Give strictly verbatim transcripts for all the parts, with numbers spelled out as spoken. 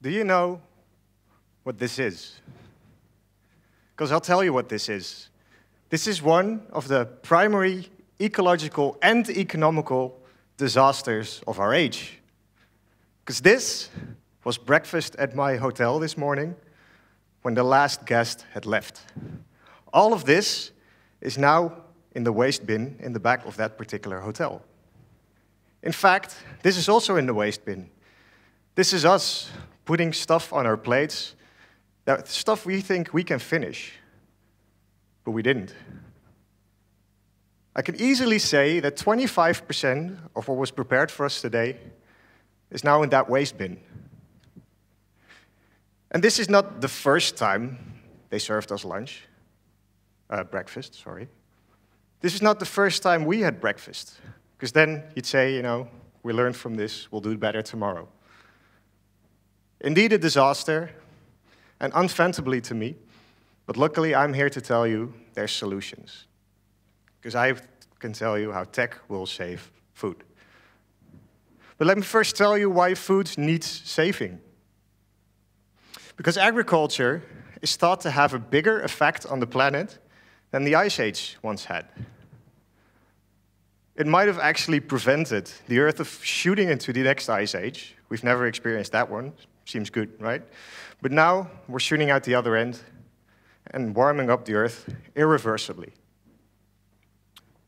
Do you know what this is? Because I'll tell you what this is. This is one of the primary ecological and economical disasters of our age. Because this was breakfast at my hotel this morning when the last guest had left. All of this is now in the waste bin in the back of that particular hotel. In fact, this is also in the waste bin. This is us putting stuff on our plates, that stuff we think we can finish, but we didn't. I can easily say that twenty-five percent of what was prepared for us today is now in that waste bin. And this is not the first time they served us lunch, uh, breakfast, sorry. This is not the first time we had breakfast, because then you'd say, you know, we learned from this, we'll do better tomorrow. Indeed a disaster, and unfathomably to me, but luckily I'm here to tell you there's solutions. Because I can tell you how tech will save food. But let me first tell you why food needs saving. Because agriculture is thought to have a bigger effect on the planet than the Ice Age once had. It might have actually prevented the Earth from shooting into the next Ice Age. We've never experienced that one. Seems good, right? But now we're shooting out the other end and warming up the Earth irreversibly.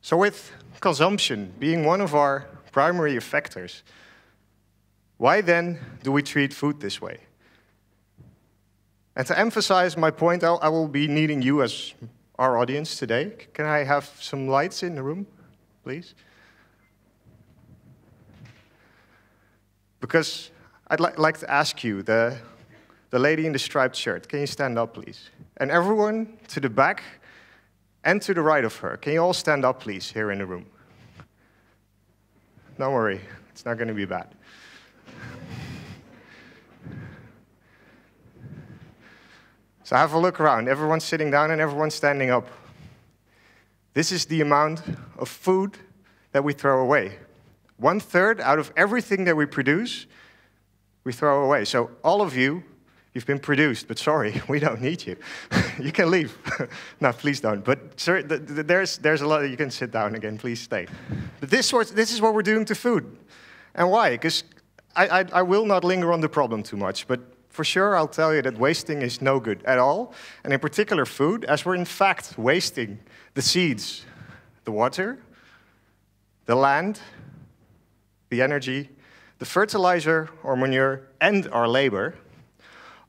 So with consumption being one of our primary effectors, why then do we treat food this way? And to emphasize my point, I will be needing you as our audience today. Can I have some lights in the room, please? Because I'd li like to ask you, the, the lady in the striped shirt, can you stand up, please? And everyone to the back and to the right of her, can you all stand up, please, here in the room? Don't worry, it's not going to be bad. So have a look around. Everyone's sitting down and everyone's standing up. This is the amount of food that we throw away. One third out of everything that we produce we throw away. So all of you, you've been produced, but sorry, we don't need you. You can leave. No, please don't. But sir, th th there's, there's a lot. You can sit down again. Please stay. But this, sort, this is what we're doing to food. And why? Because I, I, I will not linger on the problem too much, but for sure I'll tell you that wasting is no good at all, and in particular food, as we're in fact wasting the seeds, the water, the land, the energy, the fertilizer or manure, and our labor,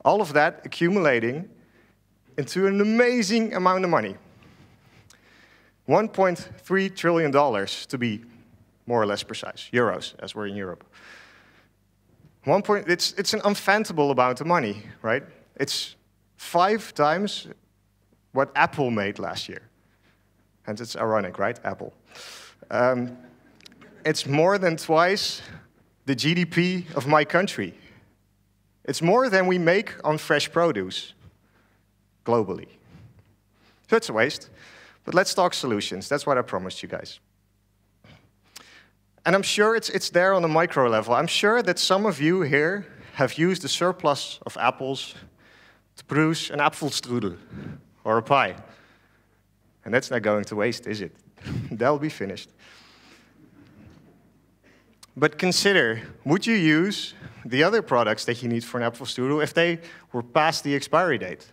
all of that accumulating into an amazing amount of money. one point three trillion dollars to be more or less precise, euros, as we're in Europe. One point, it's, it's an unfathomable amount of money, right? It's five times what Apple made last year. And it's ironic, right? Apple. Um, it's more than twice the G D P of my country. It's more than we make on fresh produce globally. So it's a waste, but let's talk solutions. That's what I promised you guys. And I'm sure it's, it's there on a micro level. I'm sure that some of you here have used the surplus of apples to produce an apfelstrudel or a pie. And that's not going to waste, is it? That'll be finished. But consider, would you use the other products that you need for an apfelstrudel if they were past the expiry date?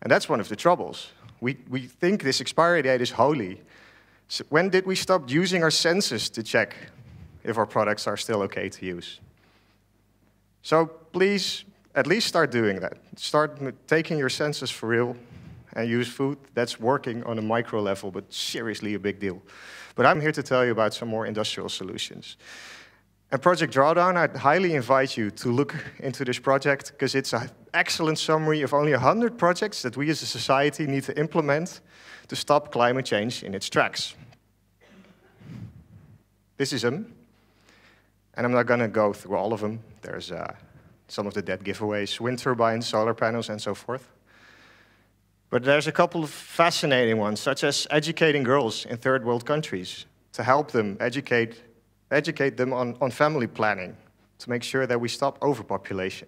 And that's one of the troubles. We, we think this expiry date is holy. So when did we stop using our senses to check if our products are still okay to use? So please, at least start doing that. Start taking your senses for real and use food that's working on a micro level, but seriously a big deal. But I'm here to tell you about some more industrial solutions. And Project Drawdown, I'd highly invite you to look into this project, because it's an excellent summary of only one hundred projects that we as a society need to implement to stop climate change in its tracks. This is them. And I'm not going to go through all of them. There's uh, some of the dead giveaways, wind turbines, solar panels, and so forth. But there's a couple of fascinating ones, such as educating girls in third world countries to help them educate, educate them on, on family planning, to make sure that we stop overpopulation.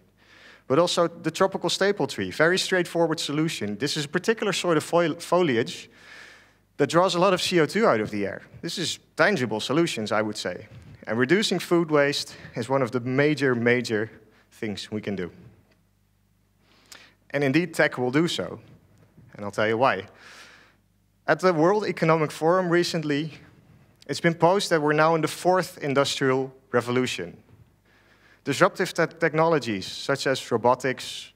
But also the tropical staple tree, very straightforward solution. This is a particular sort of fo foliage that draws a lot of C O two out of the air. This is tangible solutions, I would say. And reducing food waste is one of the major, major things we can do. And indeed, tech will do so. And I'll tell you why. At the World Economic Forum recently, it's been posed that we're now in the fourth industrial revolution. Disruptive te technologies, such as robotics,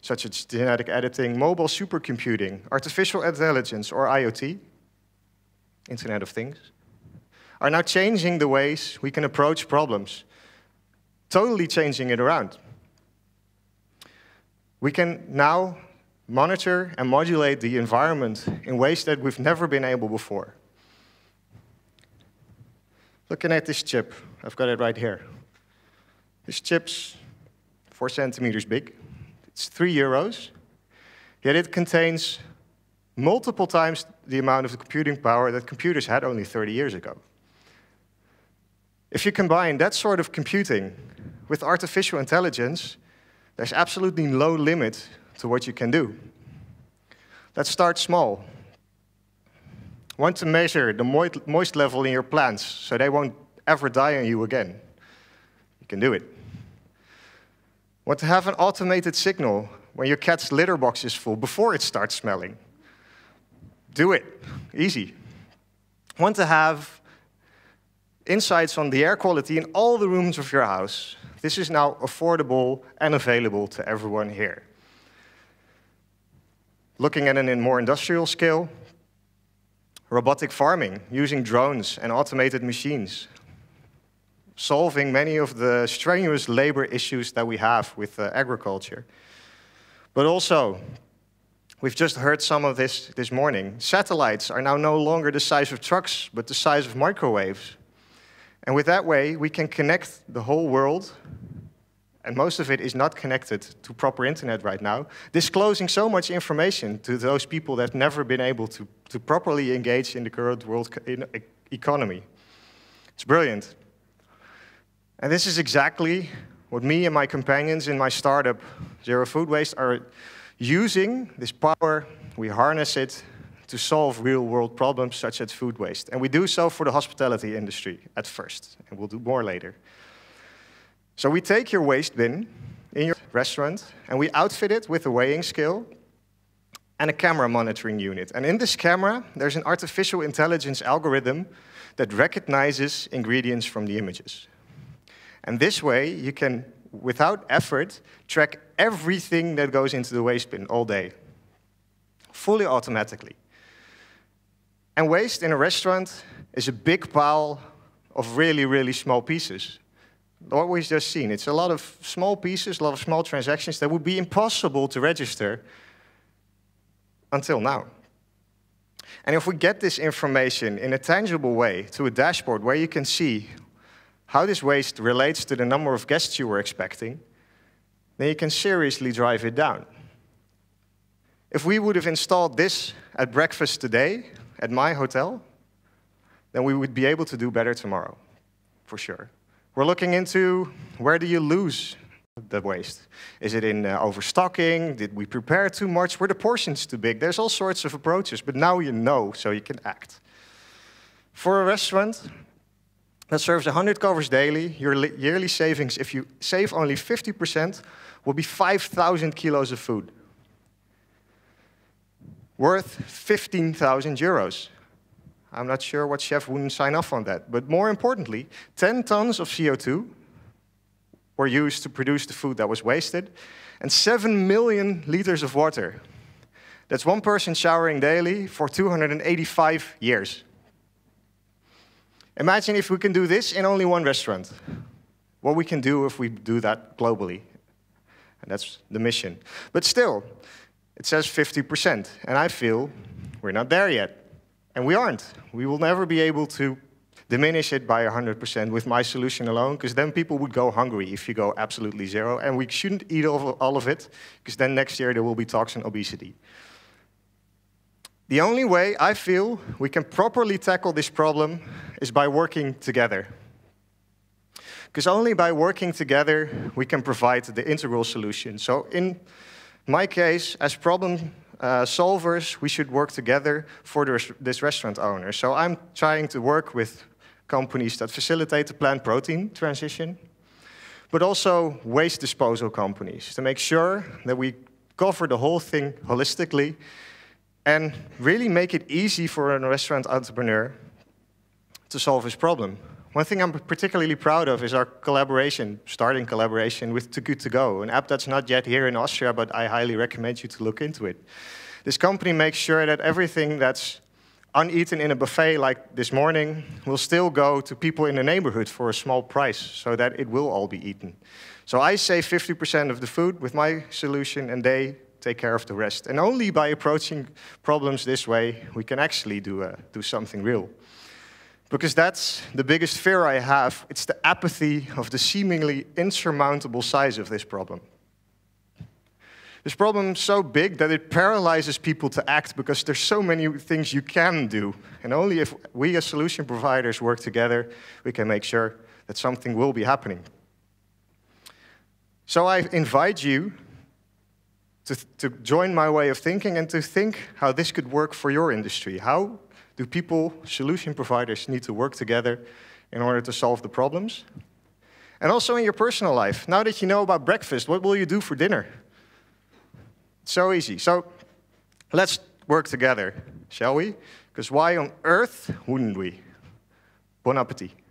such as genetic editing, mobile supercomputing, artificial intelligence, or I O T, Internet of Things, are now changing the ways we can approach problems, totally changing it around. We can now monitor and modulate the environment in ways that we've never been able before. Looking at this chip, I've got it right here. This chip's four centimeters big. It's three euros, yet it contains multiple times the amount of the computing power that computers had only thirty years ago. If you combine that sort of computing with artificial intelligence, there's absolutely no limit to what you can do. Let's start small. Want to measure the moist level in your plants so they won't ever die on you again? You can do it. Want to have an automated signal when your cat's litter box is full before it starts smelling? Do it. Easy. Want to have insights on the air quality in all the rooms of your house? This is now affordable and available to everyone here. Looking at it in more industrial scale, robotic farming using drones and automated machines, solving many of the strenuous labor issues that we have with uh, agriculture. But also, we've just heard some of this this morning, satellites are now no longer the size of trucks, but the size of microwaves. And with that way, we can connect the whole world, and most of it is not connected to proper internet right now, disclosing so much information to those people that have never been able to, to properly engage in the current world economy. It's brilliant. And this is exactly what me and my companions in my startup, Zero Food Waste, are using. This power, we harness it to solve real-world problems such as food waste. And we do so for the hospitality industry at first, and we'll do more later. So we take your waste bin in your restaurant, and we outfit it with a weighing scale and a camera monitoring unit. And in this camera, there's an artificial intelligence algorithm that recognizes ingredients from the images. And this way, you can, without effort, track everything that goes into the waste bin all day, fully automatically. And waste in a restaurant is a big pile of really, really small pieces. What we've just seen, it's a lot of small pieces, a lot of small transactions that would be impossible to register until now. And if we get this information in a tangible way to a dashboard where you can see how this waste relates to the number of guests you were expecting, then you can seriously drive it down. If we would have installed this at breakfast today, at my hotel, then we would be able to do better tomorrow, for sure. We're looking into where do you lose the waste? Is it in uh, overstocking? Did we prepare too much? Were the portions too big? There's all sorts of approaches, but now you know, so you can act. For a restaurant that serves one hundred covers daily, your yearly savings, if you save only fifty percent, will be five thousand kilos of food, worth fifteen thousand euros. I'm not sure what chef wouldn't sign off on that. But more importantly, ten tons of C O two were used to produce the food that was wasted, and seven million liters of water. That's one person showering daily for two hundred eighty-five years. Imagine if we can do this in only one restaurant. What we can do if we do that globally. And that's the mission. But still, it says fifty percent. And I feel we're not there yet. And we aren't. We will never be able to diminish it by one hundred percent with my solution alone, because then people would go hungry if you go absolutely zero. And we shouldn't eat all of it, because then next year there will be talks on obesity. The only way I feel we can properly tackle this problem is by working together. Because only by working together we can provide the integral solution. So in my case, as problem uh, solvers, we should work together for the, this restaurant owner. So I'm trying to work with companies that facilitate the plant protein transition, but also waste disposal companies to make sure that we cover the whole thing holistically and really make it easy for a restaurant entrepreneur to solve his problem. One thing I'm particularly proud of is our collaboration, starting collaboration with Too Good To Go, an app that's not yet here in Austria, but I highly recommend you to look into it. This company makes sure that everything that's uneaten in a buffet, like this morning, will still go to people in the neighborhood for a small price, so that it will all be eaten. So I save fifty percent of the food with my solution, and they take care of the rest. And only by approaching problems this way, we can actually do, uh, do something real. Because that's the biggest fear I have. It's the apathy of the seemingly insurmountable size of this problem. This problem is so big that it paralyzes people to act, because there's so many things you can do. And only if we as solution providers work together, we can make sure that something will be happening. So I invite you to, to join my way of thinking and to think how this could work for your industry. How do people, solution providers, need to work together in order to solve the problems? And also in your personal life. Now that you know about breakfast, what will you do for dinner? It's so easy. So let's work together, shall we? Because why on earth wouldn't we? Bon appétit.